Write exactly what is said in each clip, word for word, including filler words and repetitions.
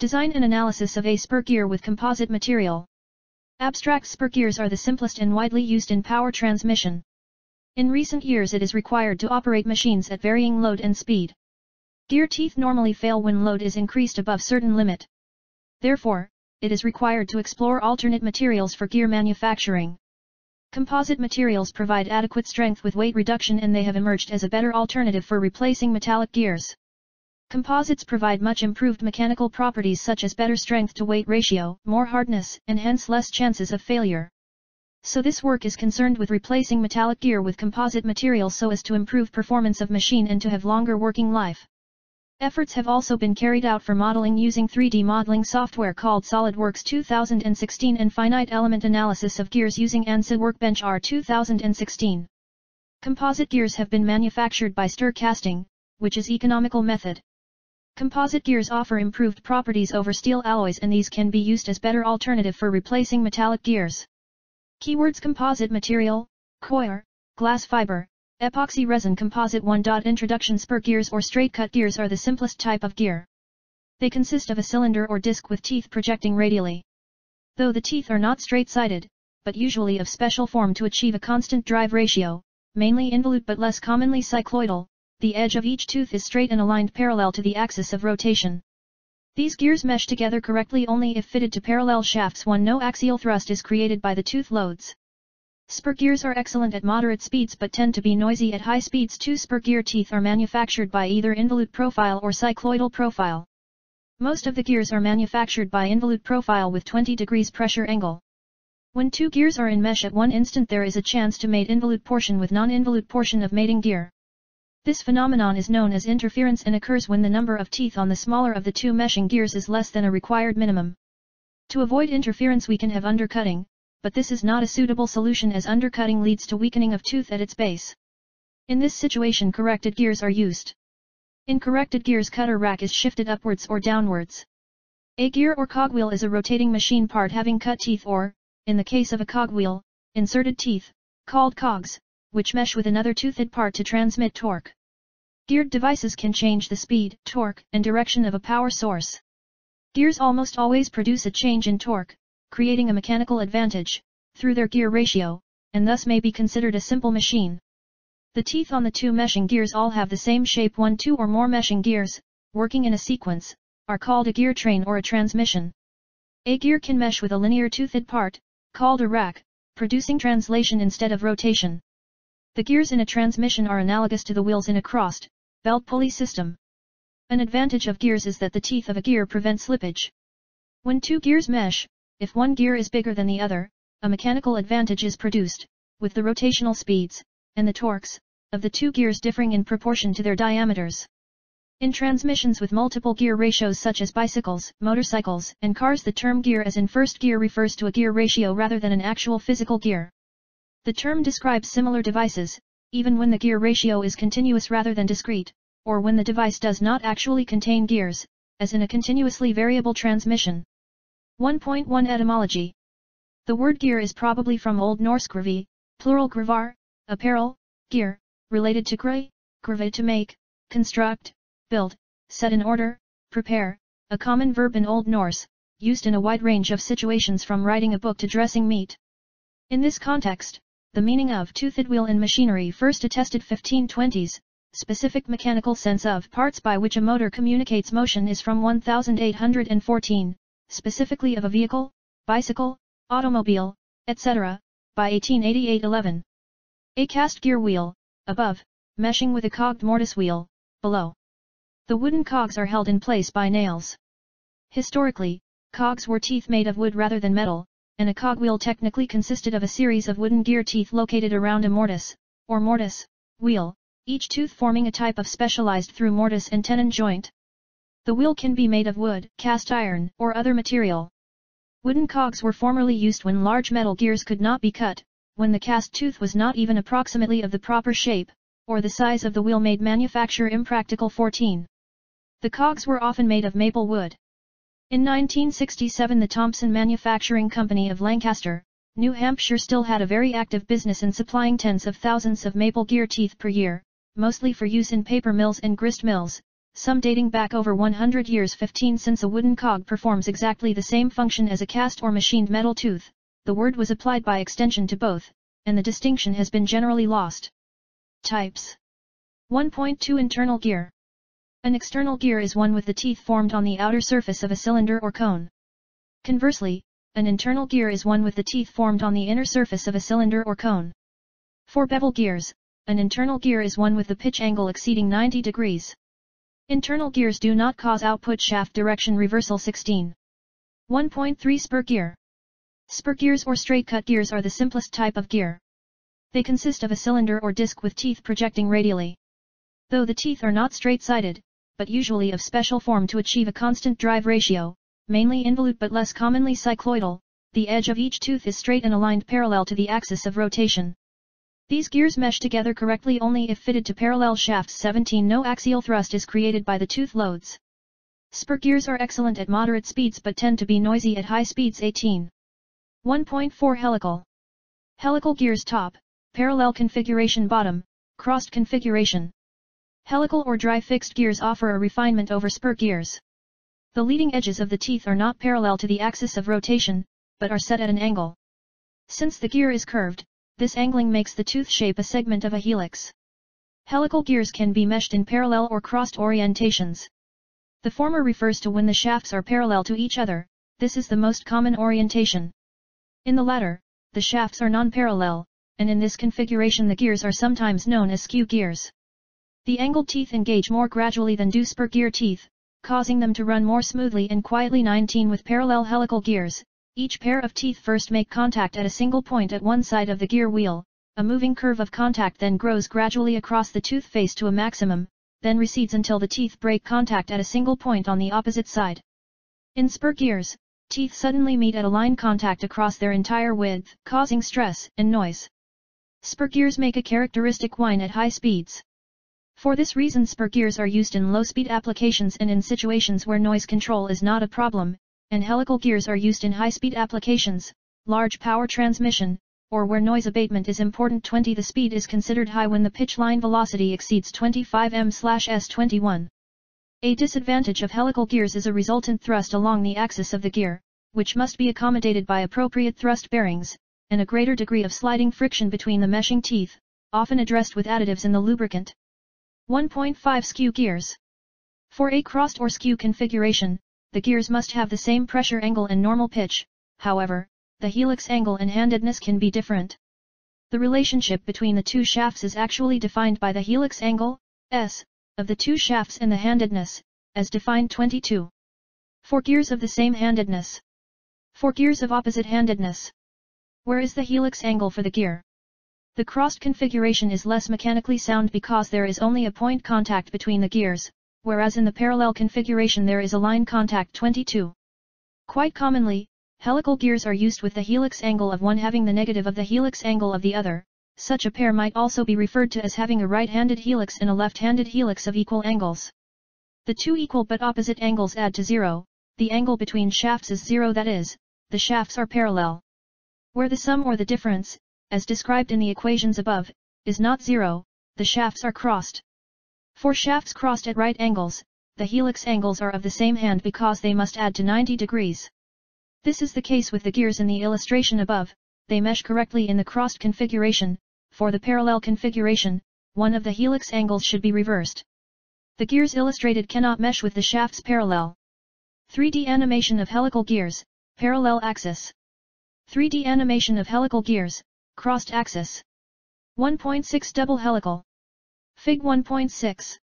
Design and analysis of a spur gear with composite material. Abstract spur gears are the simplest and widely used in power transmission. In recent years it is required to operate machines at varying load and speed. Gear teeth normally fail when load is increased above certain limit. Therefore, it is required to explore alternate materials for gear manufacturing. Composite materials provide adequate strength with weight reduction, and they have emerged as a better alternative for replacing metallic gears. Composites provide much improved mechanical properties such as better strength-to-weight ratio, more hardness, and hence less chances of failure. So this work is concerned with replacing metallic gear with composite material so as to improve performance of machine and to have longer working life. Efforts have also been carried out for modeling using three D modeling software called SolidWorks two thousand sixteen and finite element analysis of gears using ANSYS Workbench R two thousand sixteen. Composite gears have been manufactured by stir casting, which is economical method. Composite gears offer improved properties over steel alloys, and these can be used as better alternative for replacing metallic gears. Keywords: composite material, coir, glass fiber, epoxy resin. Composite one. Introduction. Spur gears or straight cut gears are the simplest type of gear. They consist of a cylinder or disc with teeth projecting radially. Though the teeth are not straight-sided, but usually of special form to achieve a constant drive ratio, mainly involute but less commonly cycloidal. The edge of each tooth is straight and aligned parallel to the axis of rotation. These gears mesh together correctly only if fitted to parallel shafts. one. No axial thrust is created by the tooth loads. Spur gears are excellent at moderate speeds but tend to be noisy at high speeds. two. Spur gear teeth are manufactured by either involute profile or cycloidal profile. Most of the gears are manufactured by involute profile with twenty degrees pressure angle. When two gears are in mesh at one instant, there is a chance to mate involute portion with non-involute portion of mating gear. This phenomenon is known as interference and occurs when the number of teeth on the smaller of the two meshing gears is less than a required minimum. To avoid interference we can have undercutting, but this is not a suitable solution as undercutting leads to weakening of tooth at its base. In this situation corrected gears are used. In corrected gears cutter rack is shifted upwards or downwards. A gear or cogwheel is a rotating machine part having cut teeth or, in the case of a cogwheel, inserted teeth, called cogs, which mesh with another toothed part to transmit torque. Geared devices can change the speed, torque, and direction of a power source. Gears almost always produce a change in torque, creating a mechanical advantage, through their gear ratio, and thus may be considered a simple machine. The teeth on the two meshing gears all have the same shape. one. Two or more meshing gears, working in a sequence, are called a gear train or a transmission. A gear can mesh with a linear toothed part, called a rack, producing translation instead of rotation. The gears in a transmission are analogous to the wheels in a crossed, belt pulley system. An advantage of gears is that the teeth of a gear prevent slippage. When two gears mesh, if one gear is bigger than the other, a mechanical advantage is produced, with the rotational speeds, and the torques, of the two gears differing in proportion to their diameters. In transmissions with multiple gear ratios such as bicycles, motorcycles, and cars, the term gear as in first gear refers to a gear ratio rather than an actual physical gear. The term describes similar devices, even when the gear ratio is continuous rather than discrete, or when the device does not actually contain gears, as in a continuously variable transmission. one point one Etymology. The word gear is probably from Old Norse gravi, plural gravar, apparel, gear, related to gre, grave to make, construct, build, set in order, prepare, a common verb in Old Norse, used in a wide range of situations from writing a book to dressing meat. In this context, the meaning of toothed wheel in machinery first attested fifteen twenties, specific mechanical sense of parts by which a motor communicates motion is from eighteen fourteen, specifically of a vehicle, bicycle, automobile, et cetera, by eighteen eighty-eight eleven. A cast gear wheel, above, meshing with a cogged mortise wheel, below. The wooden cogs are held in place by nails. Historically, cogs were teeth made of wood rather than metal, and a cogwheel technically consisted of a series of wooden gear teeth located around a mortise, or mortise, wheel, each tooth forming a type of specialized through mortise and tenon joint. The wheel can be made of wood, cast iron, or other material. Wooden cogs were formerly used when large metal gears could not be cut, when the cast tooth was not even approximately of the proper shape, or the size of the wheel made manufacture impractical. fourteen. The cogs were often made of maple wood. In nineteen sixty-seven the Thompson Manufacturing Company of Lancaster, New Hampshire still had a very active business in supplying tens of thousands of maple gear teeth per year, mostly for use in paper mills and grist mills, some dating back over one hundred years fifteen since a wooden cog performs exactly the same function as a cast or machined metal tooth, the word was applied by extension to both, and the distinction has been generally lost. Types. one point two Internal gear. An external gear is one with the teeth formed on the outer surface of a cylinder or cone. Conversely, an internal gear is one with the teeth formed on the inner surface of a cylinder or cone. For bevel gears, an internal gear is one with the pitch angle exceeding ninety degrees. Internal gears do not cause output shaft direction reversal. sixteen. one point three Spur gear. Spur gears or straight-cut gears are the simplest type of gear. They consist of a cylinder or disc with teeth projecting radially. Though the teeth are not straight-sided, but usually of special form to achieve a constant drive ratio, mainly involute but less commonly cycloidal, the edge of each tooth is straight and aligned parallel to the axis of rotation. These gears mesh together correctly only if fitted to parallel shafts. seventeen. No axial thrust is created by the tooth loads. Spur gears are excellent at moderate speeds but tend to be noisy at high speeds. eighteen. one point four Helical. Helical gears top, parallel configuration bottom, crossed configuration. Helical or dry fixed gears offer a refinement over spur gears. The leading edges of the teeth are not parallel to the axis of rotation, but are set at an angle. Since the gear is curved, this angling makes the tooth shape a segment of a helix. Helical gears can be meshed in parallel or crossed orientations. The former refers to when the shafts are parallel to each other, this is the most common orientation. In the latter, the shafts are non-parallel, and in this configuration the gears are sometimes known as skew gears. The angled teeth engage more gradually than do spur gear teeth, causing them to run more smoothly and quietly. nineteen. With parallel helical gears, each pair of teeth first make contact at a single point at one side of the gear wheel, a moving curve of contact then grows gradually across the tooth face to a maximum, then recedes until the teeth break contact at a single point on the opposite side. In spur gears, teeth suddenly meet at a line contact across their entire width, causing stress and noise. Spur gears make a characteristic whine at high speeds. For this reason, spur gears are used in low-speed applications and in situations where noise control is not a problem, and helical gears are used in high-speed applications, large power transmission, or where noise abatement is important. twenty. The speed is considered high when the pitch line velocity exceeds twenty-five meters per second. A disadvantage of helical gears is a resultant thrust along the axis of the gear, which must be accommodated by appropriate thrust bearings, and a greater degree of sliding friction between the meshing teeth, often addressed with additives in the lubricant. one point five Skew gears. For a crossed or skew configuration, the gears must have the same pressure angle and normal pitch, however, the helix angle and handedness can be different. The relationship between the two shafts is actually defined by the helix angle, S, of the two shafts and the handedness, as defined. twenty-two. For gears of the same handedness. For gears of opposite handedness. Where is the helix angle for the gear? The crossed configuration is less mechanically sound because there is only a point contact between the gears, whereas in the parallel configuration there is a line contact. twenty-two. Quite commonly, helical gears are used with the helix angle of one having the negative of the helix angle of the other. Such a pair might also be referred to as having a right-handed helix and a left-handed helix of equal angles. The two equal but opposite angles add to zero, the angle between shafts is zero, that is, the shafts are parallel. Where the sum or the difference, as described in the equations above, is not zero, the shafts are crossed. For shafts crossed at right angles, the helix angles are of the same hand because they must add to ninety degrees. This is the case with the gears in the illustration above, they mesh correctly in the crossed configuration. For the parallel configuration, one of the helix angles should be reversed. The gears illustrated cannot mesh with the shafts parallel. three D animation of helical gears, parallel axis. three D animation of helical gears, crossed axis. one point six Double helical. Fig one point six.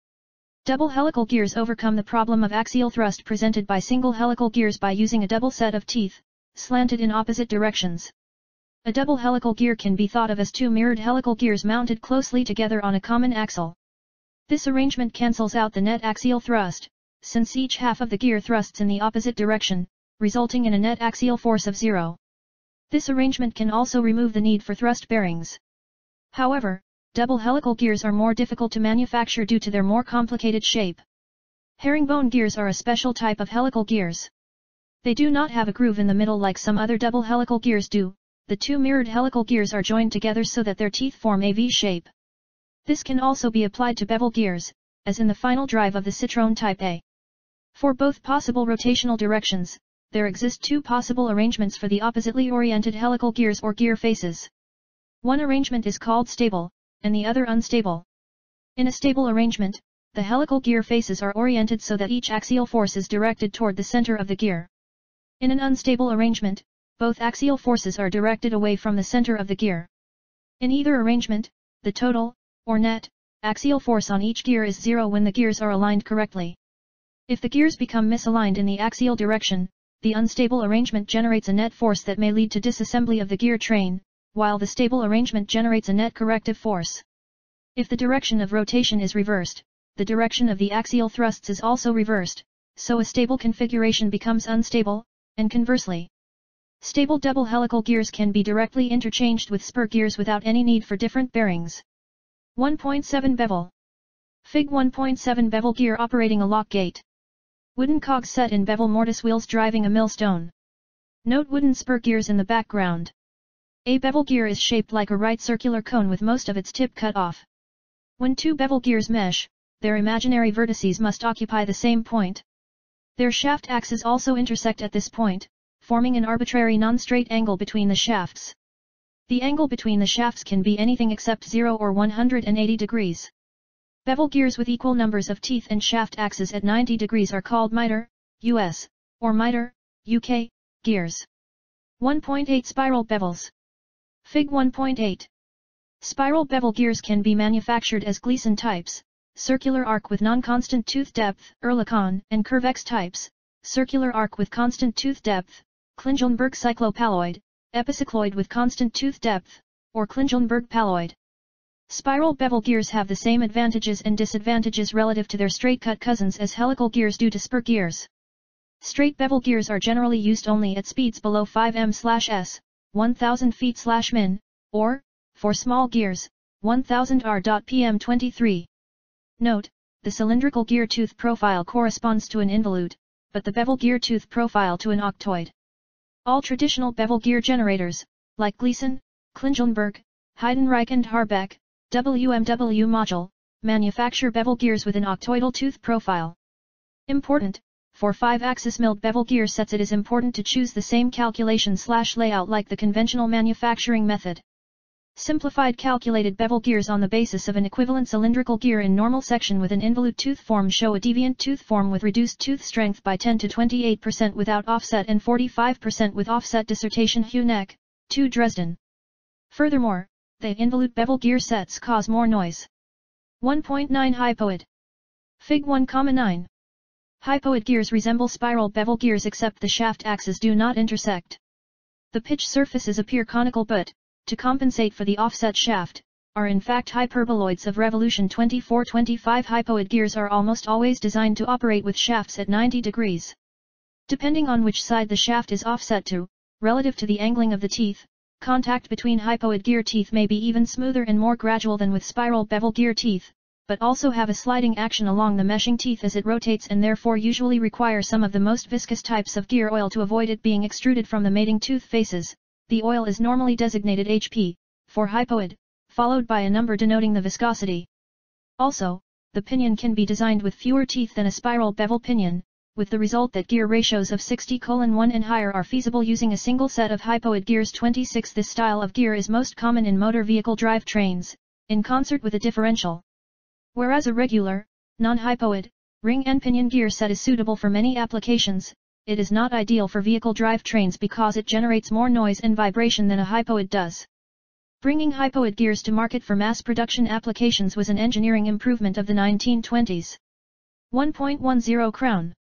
Double helical gears overcome the problem of axial thrust presented by single helical gears by using a double set of teeth, slanted in opposite directions. A double helical gear can be thought of as two mirrored helical gears mounted closely together on a common axle. This arrangement cancels out the net axial thrust, since each half of the gear thrusts in the opposite direction, resulting in a net axial force of zero. This arrangement can also remove the need for thrust bearings. However, double helical gears are more difficult to manufacture due to their more complicated shape. Herringbone gears are a special type of helical gears. They do not have a groove in the middle like some other double helical gears do. The two mirrored helical gears are joined together so that their teeth form a V shape. This can also be applied to bevel gears, as in the final drive of the Citroën Type A. For both possible rotational directions, there exist two possible arrangements for the oppositely oriented helical gears or gear faces. One arrangement is called stable, and the other unstable. In a stable arrangement, the helical gear faces are oriented so that each axial force is directed toward the center of the gear. In an unstable arrangement, both axial forces are directed away from the center of the gear. In either arrangement, the total, or net, axial force on each gear is zero when the gears are aligned correctly. If the gears become misaligned in the axial direction, the unstable arrangement generates a net force that may lead to disassembly of the gear train, while the stable arrangement generates a net corrective force. If the direction of rotation is reversed, the direction of the axial thrusts is also reversed, so a stable configuration becomes unstable, and conversely. Stable double helical gears can be directly interchanged with spur gears without any need for different bearings. one point seven Bevel. Fig one point seven Bevel gear operating a lock gate. Wooden cogs set in bevel mortise wheels driving a millstone. Note wooden spur gears in the background. A bevel gear is shaped like a right circular cone with most of its tip cut off. When two bevel gears mesh, their imaginary vertices must occupy the same point. Their shaft axes also intersect at this point, forming an arbitrary non-straight angle between the shafts. The angle between the shafts can be anything except zero or one hundred eighty degrees. Bevel gears with equal numbers of teeth and shaft axes at ninety degrees are called miter, U S, or miter, U K, gears. one point eight Spiral bevels. Fig one point eight. Spiral bevel gears can be manufactured as Gleason types, circular arc with non-constant tooth depth, Ehrlichon, and Curvex types, circular arc with constant tooth depth, Klingelnberg cyclopalloid, epicycloid with constant tooth depth, or Klingelnberg palloid. Spiral bevel gears have the same advantages and disadvantages relative to their straight-cut cousins as helical gears do to spur gears. Straight bevel gears are generally used only at speeds below five meters per second, one thousand feet per minute, or, for small gears, one thousand R P M twenty-three. Note, the cylindrical gear tooth profile corresponds to an involute, but the bevel gear tooth profile to an octoid. All traditional bevel gear generators, like Gleason, Klingelnberg, Heidenreich and Harbeck, W M W module, manufacture bevel gears with an octoidal tooth profile. Important, for five-axis milled bevel gear sets it is important to choose the same calculation slash layout like the conventional manufacturing method. Simplified calculated bevel gears on the basis of an equivalent cylindrical gear in normal section with an involute tooth form show a deviant tooth form with reduced tooth strength by ten to twenty-eight percent without offset and forty-five percent with offset. Dissertation Huneck, two Dresden. Furthermore, the involute bevel gear sets cause more noise. one point nine Hypoid. Fig one point nine. Hypoid gears resemble spiral bevel gears except the shaft axes do not intersect. The pitch surfaces appear conical but, to compensate for the offset shaft, are in fact hyperboloids of revolution twenty-four twenty-five. Hypoid gears are almost always designed to operate with shafts at ninety degrees. Depending on which side the shaft is offset to, relative to the angling of the teeth, contact between hypoid gear teeth may be even smoother and more gradual than with spiral bevel gear teeth, but also have a sliding action along the meshing teeth as it rotates and therefore usually require some of the most viscous types of gear oil to avoid it being extruded from the mating tooth faces. The oil is normally designated H P, for hypoid, followed by a number denoting the viscosity. Also, the pinion can be designed with fewer teeth than a spiral bevel pinion, with the result that gear ratios of sixty to one and higher are feasible using a single set of hypoid gears. twenty-six This style of gear is most common in motor vehicle drive trains, in concert with a differential. Whereas a regular, non-hypoid, ring and pinion gear set is suitable for many applications, it is not ideal for vehicle drive trains because it generates more noise and vibration than a hypoid does. Bringing hypoid gears to market for mass production applications was an engineering improvement of the nineteen twenties. one point ten Crown.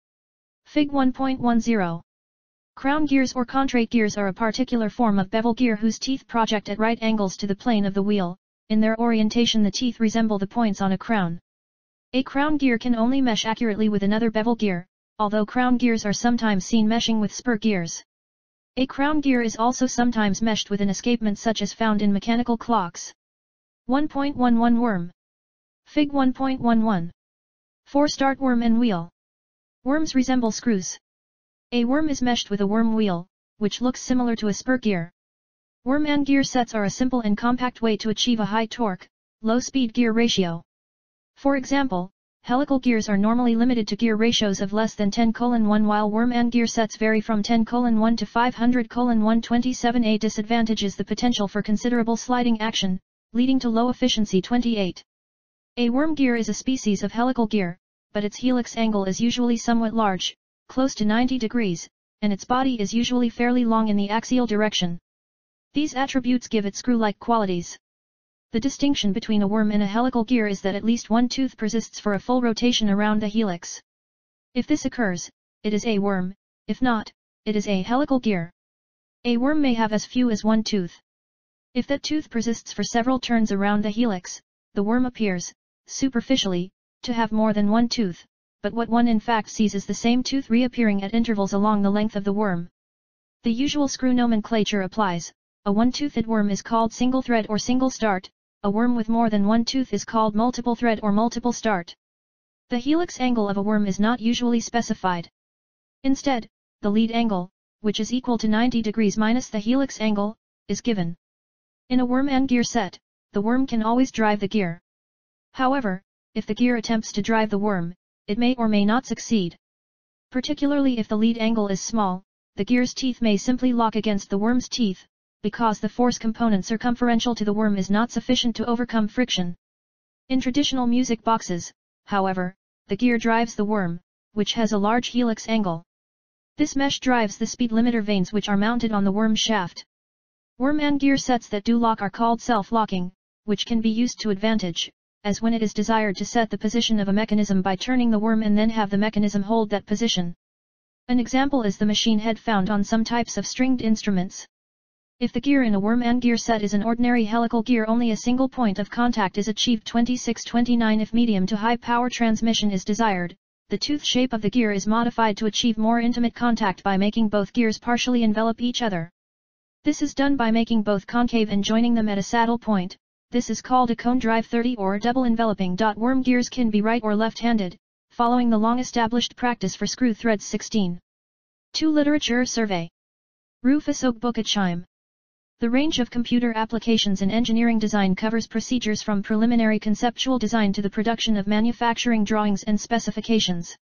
Fig one point ten. Crown gears or contrate gears are a particular form of bevel gear whose teeth project at right angles to the plane of the wheel. In their orientation, the teeth resemble the points on a crown. A crown gear can only mesh accurately with another bevel gear, although crown gears are sometimes seen meshing with spur gears. A crown gear is also sometimes meshed with an escapement such as found in mechanical clocks. one point eleven Worm. Fig one point eleven. four-start worm and wheel. Worms resemble screws. A worm is meshed with a worm wheel, which looks similar to a spur gear. Worm and gear sets are a simple and compact way to achieve a high torque, low speed gear ratio. For example, helical gears are normally limited to gear ratios of less than ten to one, while worm and gear sets vary from ten to one to five hundred to one. A disadvantage is the potential for considerable sliding action, leading to low efficiency. twenty-eight. A worm gear is a species of helical gear, but its helix angle is usually somewhat large, close to ninety degrees, and its body is usually fairly long in the axial direction. These attributes give it screw-like qualities. The distinction between a worm and a helical gear is that at least one tooth persists for a full rotation around the helix. If this occurs, it is a worm; if not, it is a helical gear. A worm may have as few as one tooth. If that tooth persists for several turns around the helix, the worm appears, superficially, to have more than one tooth, but what one in fact sees is the same tooth reappearing at intervals along the length of the worm. The usual screw nomenclature applies. A one-toothed worm is called single thread or single start. A worm with more than one tooth is called multiple thread or multiple start. The helix angle of a worm is not usually specified. Instead, the lead angle, which is equal to ninety degrees minus the helix angle, is given. In a worm and gear set, the worm can always drive the gear. However, if the gear attempts to drive the worm, it may or may not succeed. Particularly if the lead angle is small, the gear's teeth may simply lock against the worm's teeth, because the force component circumferential to the worm is not sufficient to overcome friction. In traditional music boxes, however, the gear drives the worm, which has a large helix angle. This mesh drives the speed limiter vanes, which are mounted on the worm shaft. Worm and gear sets that do lock are called self-locking, which can be used to advantage, as when it is desired to set the position of a mechanism by turning the worm and then have the mechanism hold that position. An example is the machine head found on some types of stringed instruments. If the gear in a worm and gear set is an ordinary helical gear, only a single point of contact is achieved. twenty-six to twenty-nine If medium to high power transmission is desired, the tooth shape of the gear is modified to achieve more intimate contact by making both gears partially envelop each other. This is done by making both concave and joining them at a saddle point. This is called a cone drive. thirty Or double enveloping. Worm gears can be right or left-handed, following the long-established practice for screw threads. sixteen. two Literature Survey. Rufus Ogbuckachime. The range of computer applications in engineering design covers procedures from preliminary conceptual design to the production of manufacturing drawings and specifications.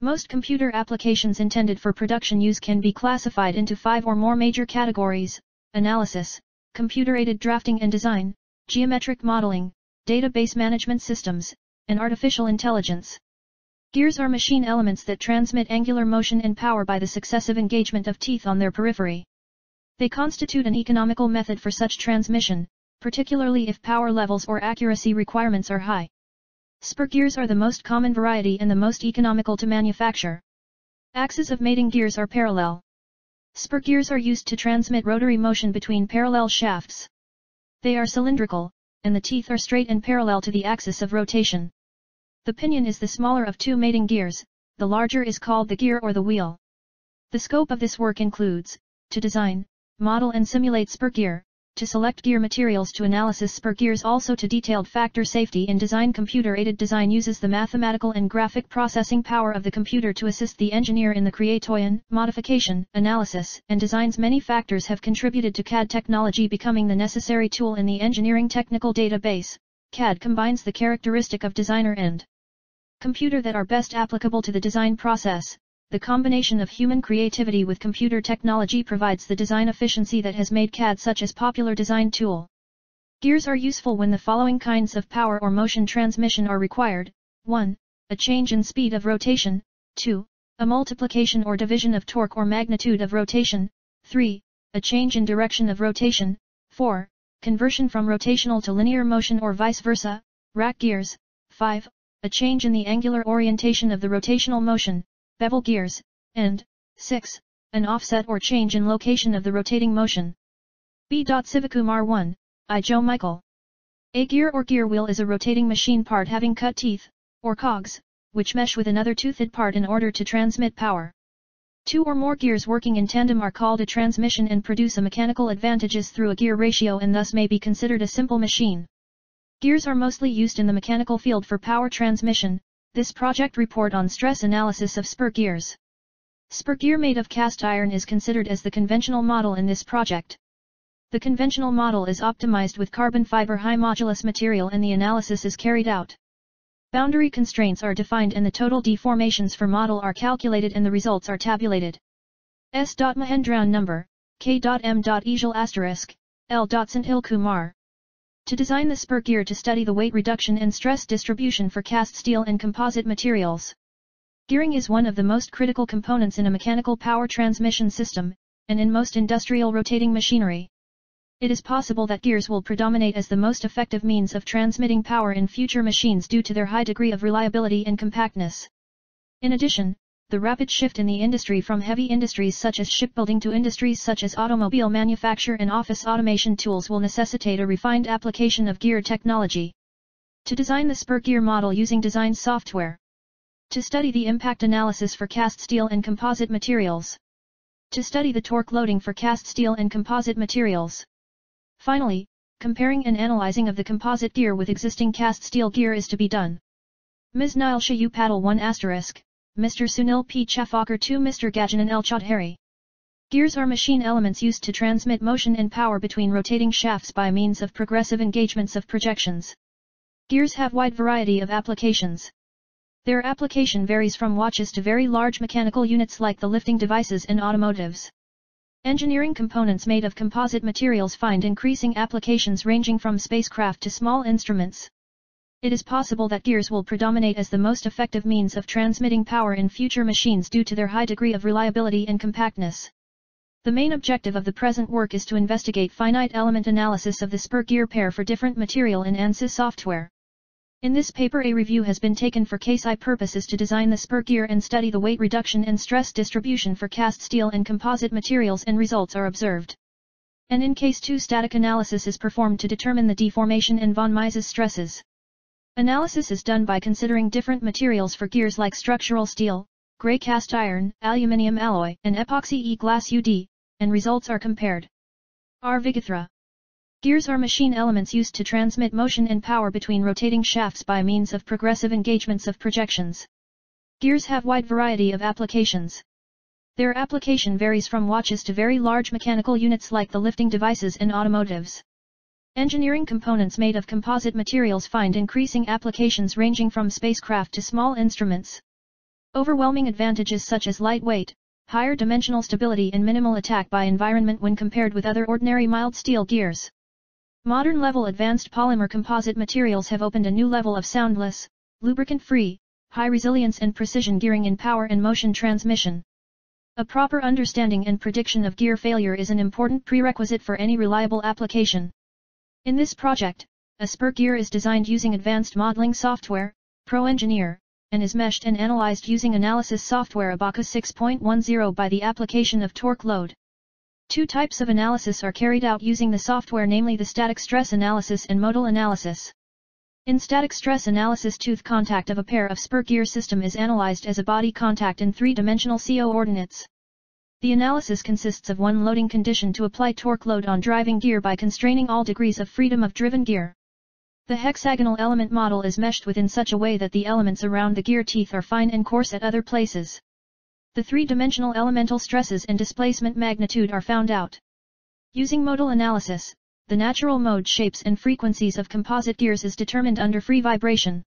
Most computer applications intended for production use can be classified into five or more major categories: analysis, computer-aided drafting and design, geometric modeling, database management systems, and artificial intelligence. Gears are machine elements that transmit angular motion and power by the successive engagement of teeth on their periphery. They constitute an economical method for such transmission, particularly if power levels or accuracy requirements are high. Spur gears are the most common variety and the most economical to manufacture. Axes of mating gears are parallel. Spur gears are used to transmit rotary motion between parallel shafts. They are cylindrical, and the teeth are straight and parallel to the axis of rotation. The pinion is the smaller of two mating gears; the larger is called the gear or the wheel. The scope of this work includes: to design, model and simulate spur gear, to select gear materials, to analysis spur gears, also to detailed factor safety in design. Computer-aided design uses the mathematical and graphic processing power of the computer to assist the engineer in the creation, modification, analysis, and designs. Many factors have contributed to C A D technology becoming the necessary tool in the engineering technical database. C A D combines the characteristic of designer and computer that are best applicable to the design process. The combination of human creativity with computer technology provides the design efficiency that has made C A D such a popular design tool. Gears are useful when the following kinds of power or motion transmission are required: one. A change in speed of rotation. two. A multiplication or division of torque or magnitude of rotation. three. A change in direction of rotation. four. Conversion from rotational to linear motion or vice versa. Rack gears. five. A change in the angular orientation of the rotational motion. Bevel gears, and six. An offset or change in location of the rotating motion. B. Sivakumar one. I. Joe Michael. A gear or gear wheel is a rotating machine part having cut teeth, or cogs, which mesh with another toothed part in order to transmit power. Two or more gears working in tandem are called a transmission and produce a mechanical advantages through a gear ratio, and thus may be considered a simple machine. Gears are mostly used in the mechanical field for power transmission. This project report on stress analysis of spur gears. Spur gear made of cast iron is considered as the conventional model in this project. The conventional model is optimized with carbon fiber high modulus material and the analysis is carried out. Boundary constraints are defined and the total deformations for model are calculated and the results are tabulated. S. Mahendran number, K. M. Ezhil asterisk, L. Santhil Kumar. To design the spur gear to study the weight reduction and stress distribution for cast steel and composite materials. Gearing is one of the most critical components in a mechanical power transmission system, and in most industrial rotating machinery. It is possible that gears will predominate as the most effective means of transmitting power in future machines due to their high degree of reliability and compactness. In addition, the rapid shift in the industry from heavy industries such as shipbuilding to industries such as automobile manufacture and office automation tools will necessitate a refined application of gear technology. To design the spur gear model using design software. To study the impact analysis for cast steel and composite materials. To study the torque loading for cast steel and composite materials. Finally, comparing and analyzing of the composite gear with existing cast steel gear is to be done. Miz Nilesha U-Paddle one asterisk, Mister Sunil P. Chafakar two Mister Gajanan L. Chodhari. Gears are machine elements used to transmit motion and power between rotating shafts by means of progressive engagements of projections. Gears have wide variety of applications. Their application varies from watches to very large mechanical units like the lifting devices and automotives. Engineering components made of composite materials find increasing applications ranging from spacecraft to small instruments. It is possible that gears will predominate as the most effective means of transmitting power in future machines due to their high degree of reliability and compactness. The main objective of the present work is to investigate finite element analysis of the spur gear pair for different material in ANSYS software. In this paper, a review has been taken for case I purposes to design the spur gear and study the weight reduction and stress distribution for cast steel and composite materials, and results are observed. And in case two, static analysis is performed to determine the deformation and von Mises stresses. Analysis is done by considering different materials for gears like structural steel, gray cast iron, aluminium alloy, and epoxy E-glass U D, and results are compared. R. Vigithra. Gears are machine elements used to transmit motion and power between rotating shafts by means of progressive engagements of projections. Gears have wide variety of applications. Their application varies from watches to very large mechanical units like the lifting devices and automotives. Engineering components made of composite materials find increasing applications ranging from spacecraft to small instruments. Overwhelming advantages such as lightweight, higher dimensional stability and minimal attack by environment when compared with other ordinary mild steel gears. Modern level advanced polymer composite materials have opened a new level of soundless, lubricant-free, high resilience and precision gearing in power and motion transmission. A proper understanding and prediction of gear failure is an important prerequisite for any reliable application. In this project, a spur gear is designed using advanced modeling software, Pro Engineer, and is meshed and analyzed using analysis software Abaqus six point ten by the application of torque load. Two types of analysis are carried out using the software, namely the static stress analysis and modal analysis. In static stress analysis, tooth contact of a pair of spur gear system is analyzed as a body contact in three-dimensional coordinates. The analysis consists of one loading condition to apply torque load on driving gear by constraining all degrees of freedom of driven gear. The hexagonal element model is meshed within such a way that the elements around the gear teeth are fine and coarse at other places. The three-dimensional elemental stresses and displacement magnitude are found out. Using modal analysis, the natural mode shapes and frequencies of composite gears is determined under free vibration.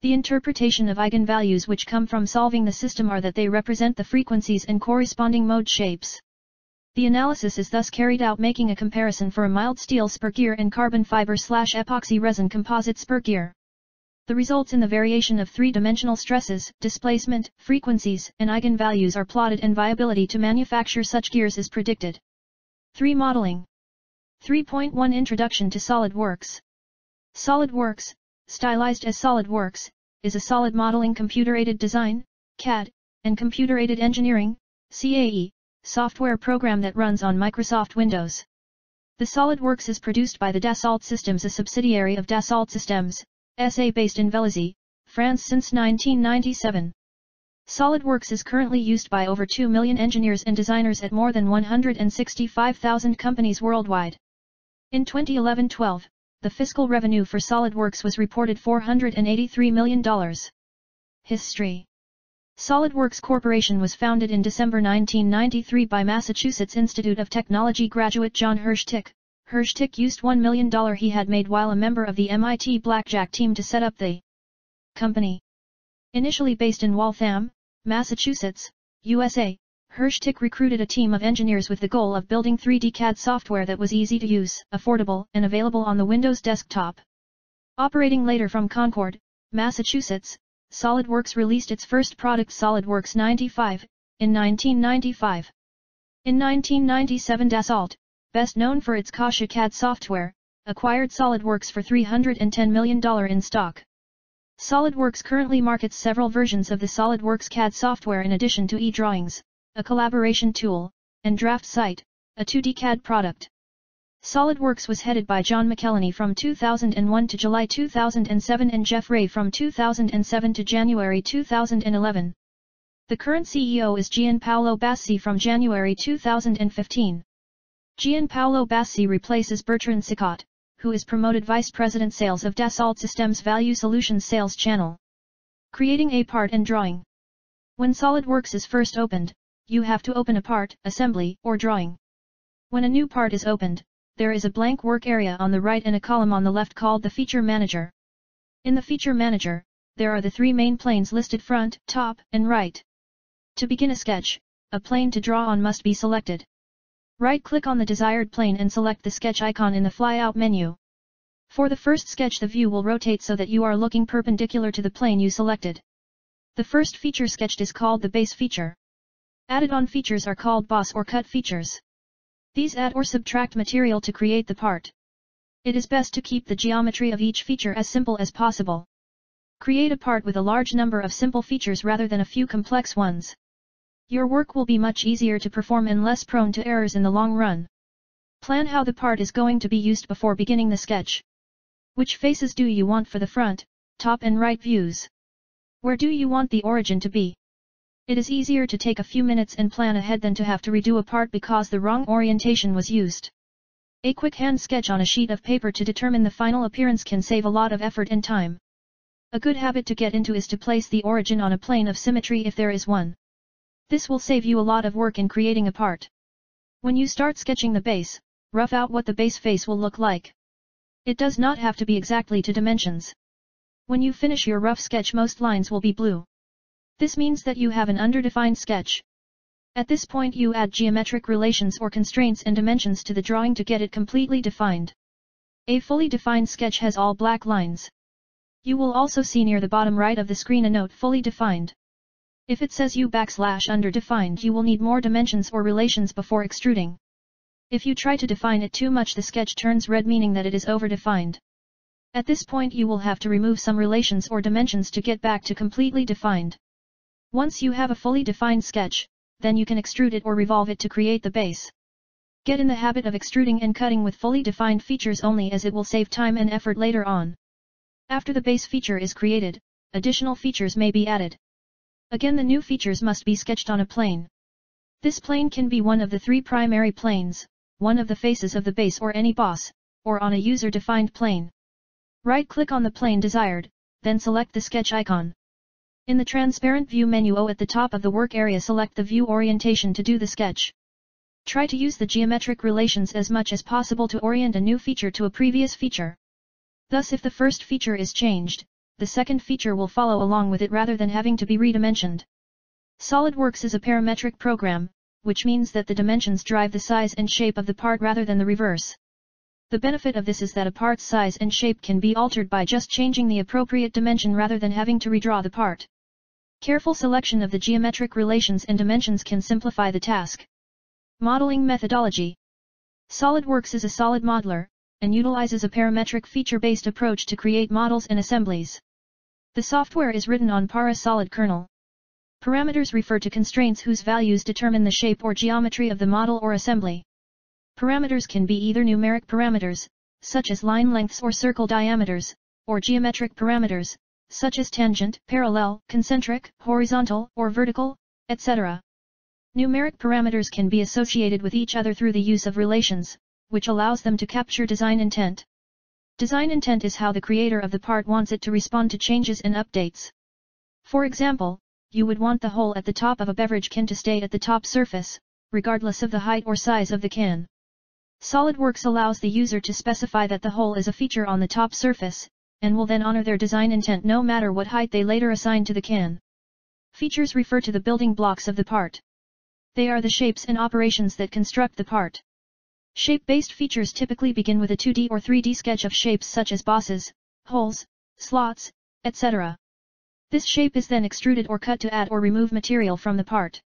The interpretation of eigenvalues which come from solving the system are that they represent the frequencies and corresponding mode shapes. The analysis is thus carried out making a comparison for a mild steel spur gear and carbon fiber/epoxy resin composite spur gear. The results in the variation of three-dimensional stresses, displacement, frequencies, and eigenvalues are plotted and viability to manufacture such gears is predicted. three. Modeling. three point one Introduction to SolidWorks. SolidWorks, stylized as SolidWorks, is a solid modeling computer-aided design, C A D, and computer-aided engineering, C A E, software program that runs on Microsoft Windows. The SolidWorks is produced by the Dassault Systems, a subsidiary of Dassault Systems, S A based in Vélizy, France since nineteen ninety-seven. SolidWorks is currently used by over two million engineers and designers at more than one hundred sixty-five thousand companies worldwide. In twenty eleven twelve, the fiscal revenue for SolidWorks was reported four hundred eighty-three million dollars. History. SolidWorks Corporation was founded in December nineteen ninety-three by Massachusetts Institute of Technology graduate John Hirschtick. Hirschtick used one million dollars he had made while a member of the M I T blackjack team to set up the Company. Initially based in Waltham, Massachusetts, U S A, Hirschtick recruited a team of engineers with the goal of building three D C A D software that was easy to use, affordable, and available on the Windows desktop. Operating later from Concord, Massachusetts, SolidWorks released its first product, SolidWorks ninety-five, in nineteen ninety-five. In nineteen ninety-seven, Dassault, best known for its Kasha C A D software, acquired SolidWorks for three hundred ten million dollars in stock. SolidWorks currently markets several versions of the SolidWorks C A D software in addition to eDrawings, a collaboration tool, and DraftSight, a two D C A D product. SolidWorks was headed by John McKelney from two thousand one to July two thousand seven and Jeff Ray from two thousand seven to January two thousand eleven. The current C E O is Gian Paolo Bassi from January two thousand fifteen. Gian Paolo Bassi replaces Bertrand Sicotte, who is promoted Vice President Sales of Dassault Systems Value Solutions Sales Channel. Creating a part and drawing. When SolidWorks is first opened, you have to open a part, assembly, or drawing. When a new part is opened, there is a blank work area on the right and a column on the left called the Feature Manager. In the Feature Manager, there are the three main planes listed: front, top, and right. To begin a sketch, a plane to draw on must be selected. Right-click on the desired plane and select the sketch icon in the flyout menu. For the first sketch, the view will rotate so that you are looking perpendicular to the plane you selected. The first feature sketched is called the base feature. Added-on features are called boss or cut features. These add or subtract material to create the part. It is best to keep the geometry of each feature as simple as possible. Create a part with a large number of simple features rather than a few complex ones. Your work will be much easier to perform and less prone to errors in the long run. Plan how the part is going to be used before beginning the sketch. Which faces do you want for the front, top and right views? Where do you want the origin to be? It is easier to take a few minutes and plan ahead than to have to redo a part because the wrong orientation was used. A quick hand sketch on a sheet of paper to determine the final appearance can save a lot of effort and time. A good habit to get into is to place the origin on a plane of symmetry if there is one. This will save you a lot of work in creating a part. When you start sketching the base, rough out what the base face will look like. It does not have to be exactly to dimensions. When you finish your rough sketch, most lines will be blue. This means that you have an underdefined sketch. At this point, you add geometric relations or constraints and dimensions to the drawing to get it completely defined. A fully defined sketch has all black lines. You will also see near the bottom right of the screen a note: fully defined. If it says you backslash underdefined, you will need more dimensions or relations before extruding. If you try to define it too much, the sketch turns red, meaning that it is overdefined. At this point, you will have to remove some relations or dimensions to get back to completely defined. Once you have a fully defined sketch, then you can extrude it or revolve it to create the base. Get in the habit of extruding and cutting with fully defined features only, as it will save time and effort later on. After the base feature is created, additional features may be added. Again, the new features must be sketched on a plane. This plane can be one of the three primary planes, one of the faces of the base or any boss, or on a user-defined plane. Right-click on the plane desired, then select the sketch icon. In the transparent view menu O at the top of the work area, select the view orientation to do the sketch. Try to use the geometric relations as much as possible to orient a new feature to a previous feature. Thus, if the first feature is changed, the second feature will follow along with it rather than having to be redimensioned. SolidWorks is a parametric program, which means that the dimensions drive the size and shape of the part rather than the reverse. The benefit of this is that a part's size and shape can be altered by just changing the appropriate dimension rather than having to redraw the part. Careful selection of the geometric relations and dimensions can simplify the task. Modeling methodology. SolidWorks is a solid modeler, and utilizes a parametric feature-based approach to create models and assemblies. The software is written on Parasolid kernel. Parameters refer to constraints whose values determine the shape or geometry of the model or assembly. Parameters can be either numeric parameters, such as line lengths or circle diameters, or geometric parameters, such as tangent, parallel, concentric, horizontal, or vertical, et cetera. Numeric parameters can be associated with each other through the use of relations, which allows them to capture design intent. Design intent is how the creator of the part wants it to respond to changes and updates. For example, you would want the hole at the top of a beverage can to stay at the top surface, regardless of the height or size of the can. SolidWorks allows the user to specify that the hole is a feature on the top surface, and will then honor their design intent no matter what height they later assign to the can. Features refer to the building blocks of the part. They are the shapes and operations that construct the part. Shape-based features typically begin with a two D or three D sketch of shapes such as bosses, holes, slots, et cetera. This shape is then extruded or cut to add or remove material from the part.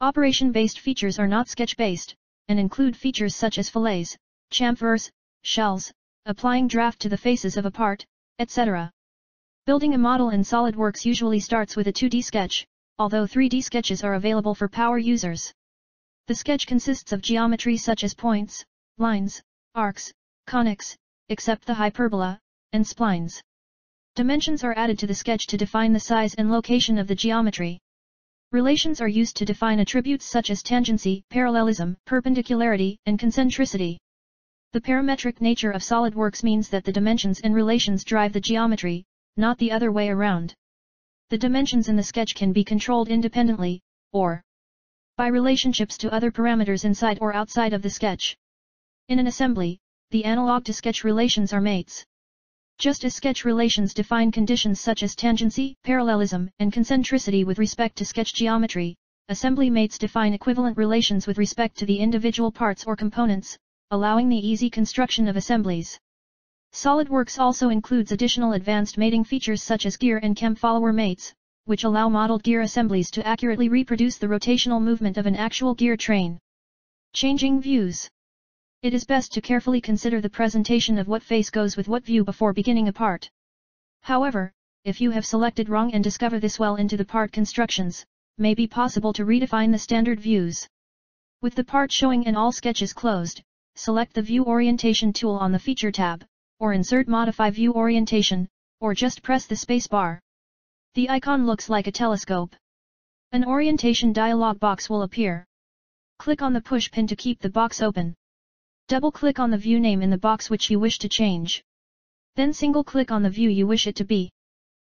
Operation-based features are not sketch-based, and include features such as fillets, chamfers, shells, applying draft to the faces of a part, et cetera. Building a model in SolidWorks usually starts with a two D sketch, although three D sketches are available for power users. The sketch consists of geometry such as points, lines, arcs, conics, except the hyperbola, and splines. Dimensions are added to the sketch to define the size and location of the geometry. Relations are used to define attributes such as tangency, parallelism, perpendicularity, and concentricity. The parametric nature of SolidWorks means that the dimensions and relations drive the geometry, not the other way around. The dimensions in the sketch can be controlled independently, or by relationships to other parameters inside or outside of the sketch. In an assembly, the analog to sketch relations are mates. Just as sketch relations define conditions such as tangency, parallelism, and concentricity with respect to sketch geometry, assembly mates define equivalent relations with respect to the individual parts or components, allowing the easy construction of assemblies. SolidWorks also includes additional advanced mating features such as gear and cam follower mates, which allow modeled gear assemblies to accurately reproduce the rotational movement of an actual gear train. Changing views. It is best to carefully consider the presentation of what face goes with what view before beginning a part. However, if you have selected wrong and discover this well into the part constructions, it may be possible to redefine the standard views. With the part showing and all sketches closed, select the View Orientation tool on the Feature tab, or insert Modify View Orientation, or just press the space bar. The icon looks like a telescope. An orientation dialog box will appear. Click on the push pin to keep the box open. Double-click on the view name in the box which you wish to change. Then single-click on the view you wish it to be.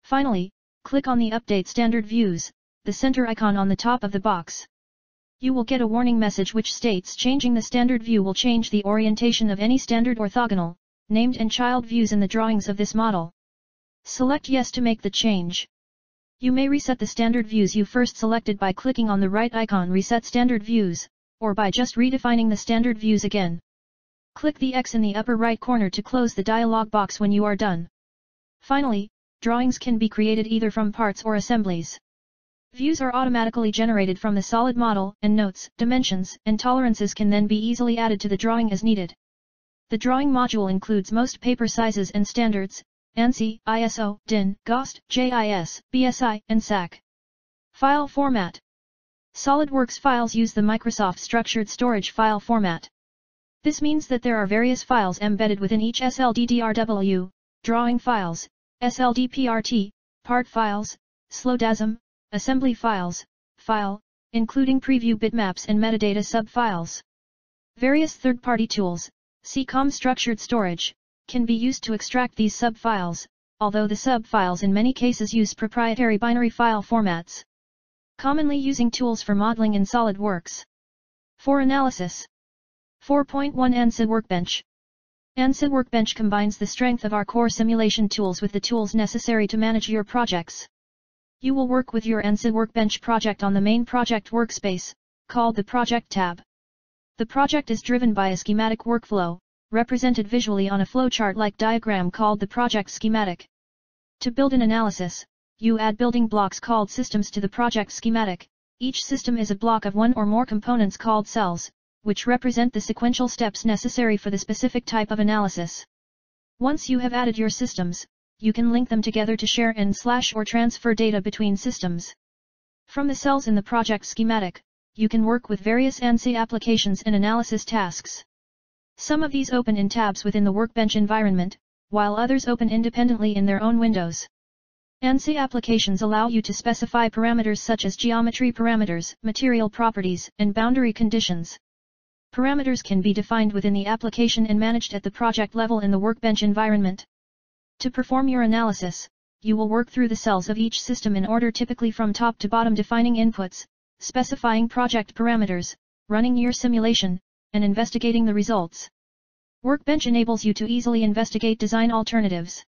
Finally, click on the Update Standard Views, the center icon on the top of the box. You will get a warning message which states changing the standard view will change the orientation of any standard orthogonal, named and child views in the drawings of this model. Select Yes to make the change. You may reset the standard views you first selected by clicking on the right icon Reset Standard Views, or by just redefining the standard views again. Click the X in the upper right corner to close the dialog box when you are done. Finally, drawings can be created either from parts or assemblies. Views are automatically generated from the solid model, and notes, dimensions, and tolerances can then be easily added to the drawing as needed. The drawing module includes most paper sizes and standards, ANSI, I S O, D I N, GOST, J I S, B S I, and S A C. File format. SolidWorks files use the Microsoft Structured Storage File format. This means that there are various files embedded within each S L D D R W, drawing files, S L D P R T, part files, S L O D A S M, assembly files, file, including preview bitmaps and metadata sub-files. Various third-party tools, C COM structured storage, can be used to extract these sub-files, although the sub-files in many cases use proprietary binary file formats. Commonly using tools for modeling in SolidWorks. For analysis. four point one ANSYS Workbench. ANSYS Workbench combines the strength of our core simulation tools with the tools necessary to manage your projects. You will work with your ANSYS Workbench project on the main project workspace, called the Project tab. The project is driven by a schematic workflow, represented visually on a flowchart-like diagram called the project schematic. To build an analysis, you add building blocks called systems to the project schematic. Each system is a block of one or more components called cells, which represent the sequential steps necessary for the specific type of analysis. Once you have added your systems, you can link them together to share and slash or transfer data between systems. From the cells in the project schematic, you can work with various ANSYS applications and analysis tasks. Some of these open in tabs within the Workbench environment, while others open independently in their own windows. ANSYS applications allow you to specify parameters such as geometry parameters, material properties, and boundary conditions. Parameters can be defined within the application and managed at the project level in the Workbench environment. To perform your analysis, you will work through the cells of each system in order typically from top to bottom, defining inputs, specifying project parameters, running your simulation, and investigating the results. Workbench enables you to easily investigate design alternatives.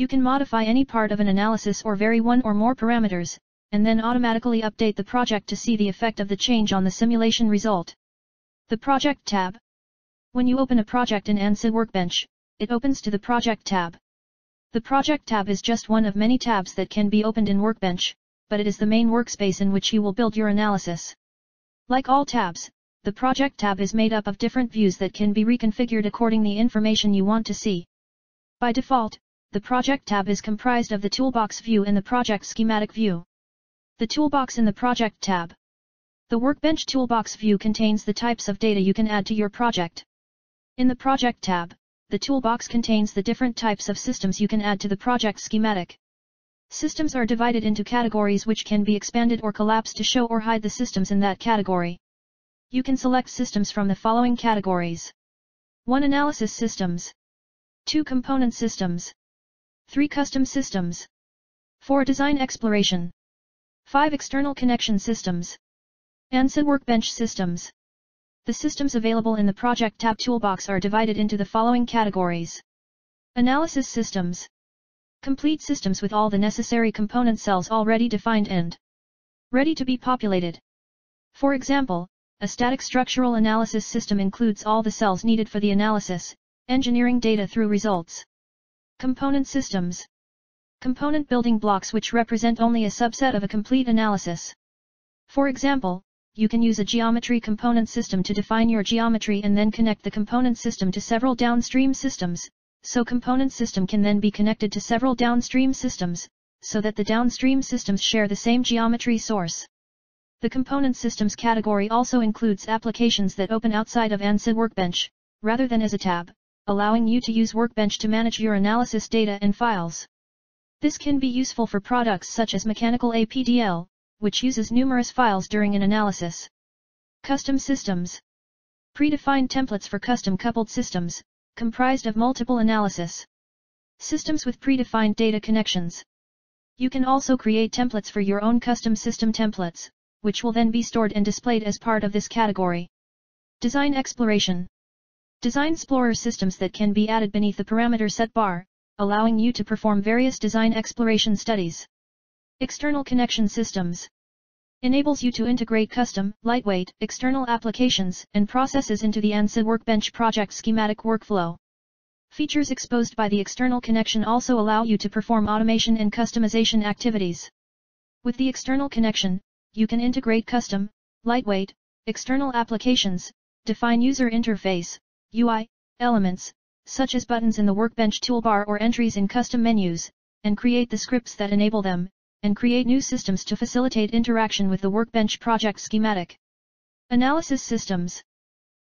You can modify any part of an analysis or vary one or more parameters, and then automatically update the project to see the effect of the change on the simulation result. The Project tab. When you open a project in ANSYS Workbench, it opens to the Project tab. The Project tab is just one of many tabs that can be opened in Workbench, but it is the main workspace in which you will build your analysis. Like all tabs, the Project tab is made up of different views that can be reconfigured according to the information you want to see. By default, the Project tab is comprised of the Toolbox view and the Project Schematic view. The Toolbox in the Project tab. The Workbench Toolbox view contains the types of data you can add to your project. In the Project tab, the Toolbox contains the different types of systems you can add to the project schematic. Systems are divided into categories which can be expanded or collapsed to show or hide the systems in that category. You can select systems from the following categories. one Analysis systems. two Component systems. three Custom systems. four Design exploration. five External connection systems. ANSYS Workbench systems. The systems available in the Project tab toolbox are divided into the following categories. Analysis systems. Complete systems with all the necessary component cells already defined and ready to be populated. For example, a static structural analysis system includes all the cells needed for the analysis, engineering data through results. Component systems. Component building blocks which represent only a subset of a complete analysis. For example, you can use a geometry component system to define your geometry and then connect the component system to several downstream systems. So component system can then be connected to several downstream systems, so that the downstream systems share the same geometry source. The component systems category also includes applications that open outside of ANSYS Workbench, rather than as a tab, allowing you to use Workbench to manage your analysis data and files. This can be useful for products such as Mechanical A P D L, which uses numerous files during an analysis. Custom systems. Predefined templates for custom coupled systems, comprised of multiple analysis systems with predefined data connections. You can also create templates for your own custom system templates, which will then be stored and displayed as part of this category. Design exploration. Design explorer systems that can be added beneath the parameter set bar, allowing you to perform various design exploration studies. External connection systems. Enables you to integrate custom, lightweight, external applications and processes into the ANSYS Workbench project schematic workflow. Features exposed by the external connection also allow you to perform automation and customization activities. With the external connection, you can integrate custom, lightweight, external applications, define user interface, U I, elements, such as buttons in the Workbench toolbar or entries in custom menus, and create the scripts that enable them, and create new systems to facilitate interaction with the Workbench project schematic. Analysis systems.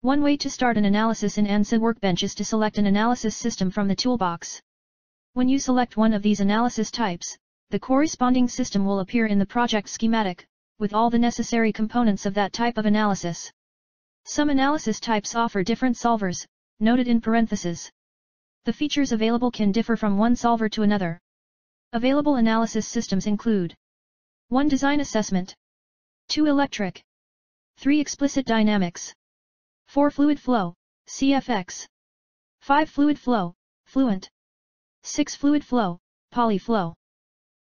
One way to start an analysis in ANSYS Workbench is to select an analysis system from the toolbox. When you select one of these analysis types, the corresponding system will appear in the project schematic, with all the necessary components of that type of analysis. Some analysis types offer different solvers, noted in parentheses. The features available can differ from one solver to another. Available analysis systems include one Design assessment, two Electric, three Explicit dynamics, four Fluid flow, C F X, five Fluid flow, Fluent, six Fluid flow, Polyflow,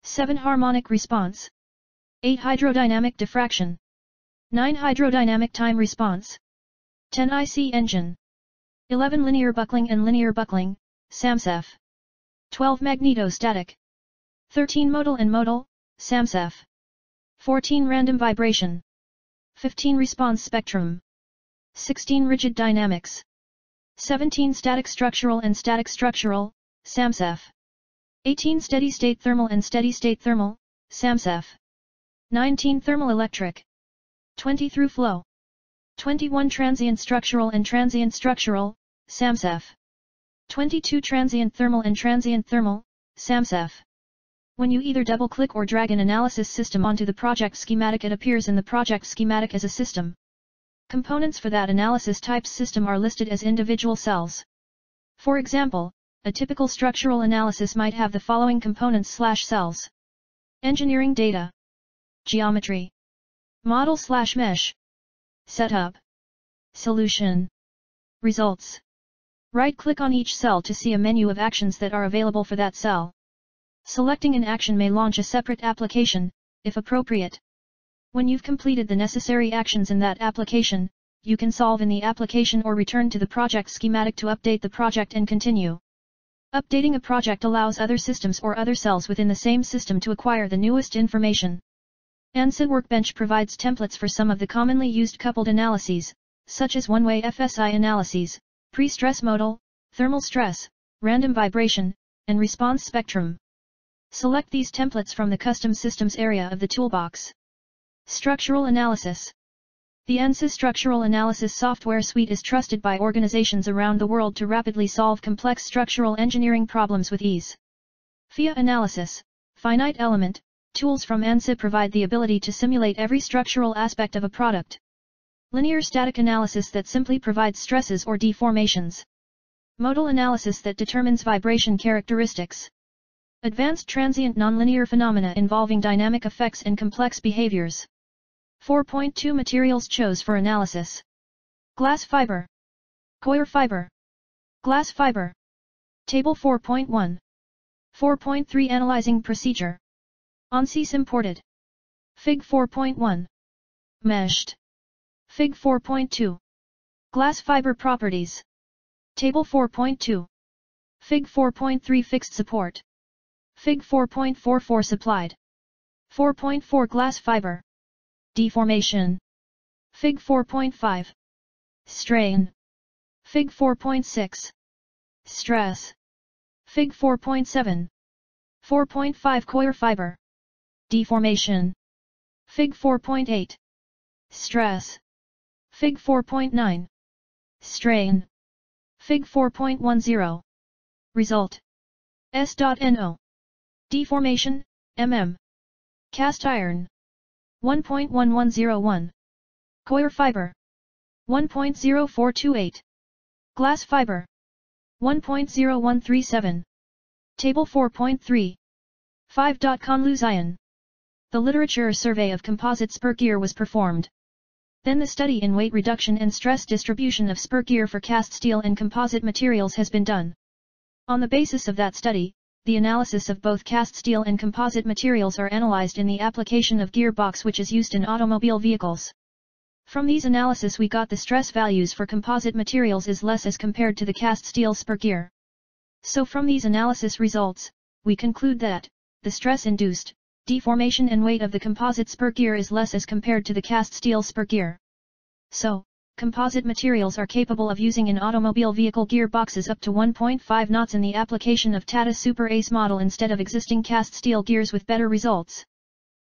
seven Harmonic response, eight Hydrodynamic diffraction, nine Hydrodynamic time response, ten I C engine, eleven Linear buckling and linear buckling, SAMSEF, twelve Magnetostatic, thirteen Modal and Modal, SAMSEF, fourteen Random vibration, fifteen Response spectrum, sixteen Rigid dynamics, seventeen Static structural and static structural, SAMSEF, eighteen Steady state thermal and steady state thermal, SAMSEF, nineteen Thermal electric, twenty Through flow, twenty-one Transient structural and transient structural, SAMSEF, twenty-two Transient thermal and transient thermal, SAMSEF. When you either double-click or drag an analysis system onto the project schematic, it appears in the project schematic as a system. Components for that analysis type system are listed as individual cells. For example, a typical structural analysis might have the following components slash cells. Engineering data. Geometry. Model slash mesh. Setup. Solution. Results. Right-click on each cell to see a menu of actions that are available for that cell. Selecting an action may launch a separate application, if appropriate. When you've completed the necessary actions in that application, you can solve in the application or return to the project schematic to update the project and continue. Updating a project allows other systems or other cells within the same system to acquire the newest information. ANSYS Workbench provides templates for some of the commonly used coupled analyses, such as one-way F S I analyses, pre-stress modal, thermal stress, random vibration, and response spectrum. Select these templates from the Custom Systems area of the toolbox. Structural analysis. The ANSYS Structural Analysis software suite is trusted by organizations around the world to rapidly solve complex structural engineering problems with ease. F E A analysis, finite element, tools from ANSYS provide the ability to simulate every structural aspect of a product. Linear static analysis that simply provides stresses or deformations. Modal analysis that determines vibration characteristics. Advanced transient nonlinear phenomena involving dynamic effects and complex behaviors. four point two Materials chose for analysis. Glass fiber. Coir fiber. Glass fiber. Table four point one. four point three Analyzing procedure. ANSYS imported. Fig four point one. Meshed. Fig four point two. Glass fiber properties. Table four point two. Fig four point three Fixed support. Fig four point four four Supplied. four point four Glass fiber. Deformation. Fig four point five. Strain. Fig four point six. Stress. Fig four point seven. four point five Coir fiber. Deformation. Fig four point eight. Stress. Fig four point nine. Strain. Fig four point ten. Result. S.No. Deformation, mm. Cast iron. one point one one zero one. Coir fiber. one point zero four two eight. Glass fiber. one point zero one three seven. Table four point three. five. Conlusion. The literature survey of composites per gear was performed. Then the study in weight reduction and stress distribution of spur gear for cast steel and composite materials has been done. On the basis of that study, the analysis of both cast steel and composite materials are analyzed in the application of gearbox which is used in automobile vehicles. From these analyses we got the stress values for composite materials is less as compared to the cast steel spur gear. So from these analysis results, we conclude that, the stress induced, deformation and weight of the composite spur gear is less as compared to the cast steel spur gear. So, composite materials are capable of using in automobile vehicle gearboxes up to one point five knots in the application of Tata Super Ace model instead of existing cast steel gears with better results.